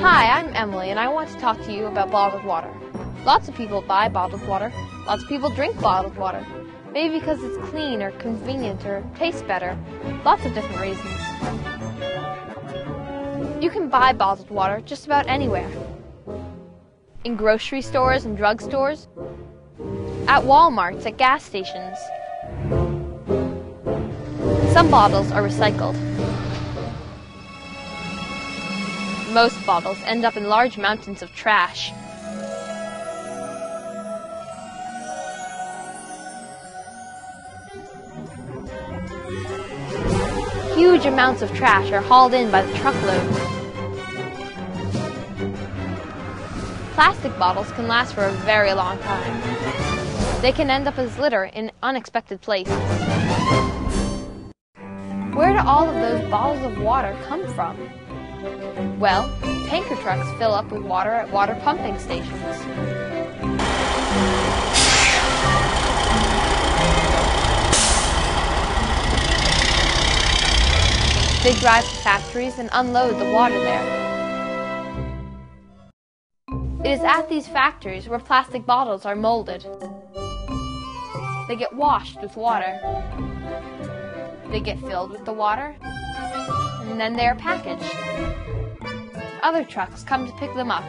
Hi, I'm Emily, and I want to talk to you about bottled water. Lots of people buy bottled water. Lots of people drink bottled water. Maybe because it's clean or convenient or tastes better. Lots of different reasons. You can buy bottled water just about anywhere. In grocery stores and drugstores, at Walmarts, at gas stations. Some bottles are recycled. Most bottles end up in large mountains of trash. Huge amounts of trash are hauled in by the truckload. Plastic bottles can last for a very long time. They can end up as litter in unexpected places. Where do all of those bottles of water come from? Well, tanker trucks fill up with water at water pumping stations. They drive to factories and unload the water there. It is at these factories where plastic bottles are molded. They get washed with water. They get filled with the water, and then they are packaged. Other trucks come to pick them up,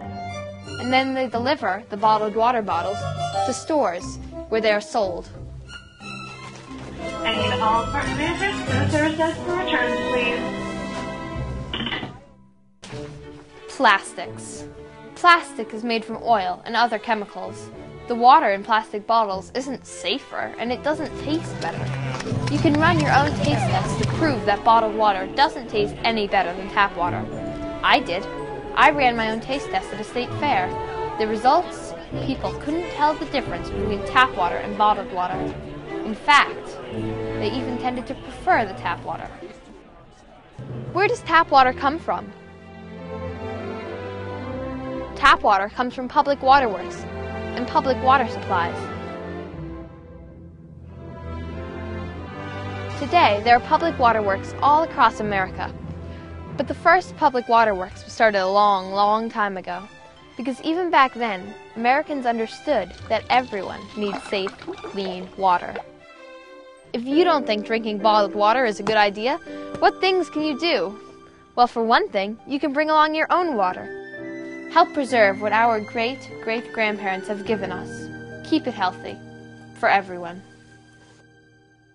and then they deliver the bottled water bottles to stores where they are sold. I need all apartment managers and service desk for returns, please. Plastics. Plastic is made from oil and other chemicals. The water in plastic bottles isn't safer, and it doesn't taste better. You can run your own taste test to prove that bottled water doesn't taste any better than tap water. I did. I ran my own taste test at a state fair. The results? People couldn't tell the difference between tap water and bottled water. In fact, they even tended to prefer the tap water. Where does tap water come from? Tap water comes from public waterworks and public water supplies. Today, there are public waterworks all across America. But the first public waterworks was started a long, long time ago, because even back then, Americans understood that everyone needs safe, clean water. If you don't think drinking bottled water is a good idea, what things can you do? Well, for one thing, you can bring along your own water. Help preserve what our great-great-grandparents have given us. Keep it healthy for everyone.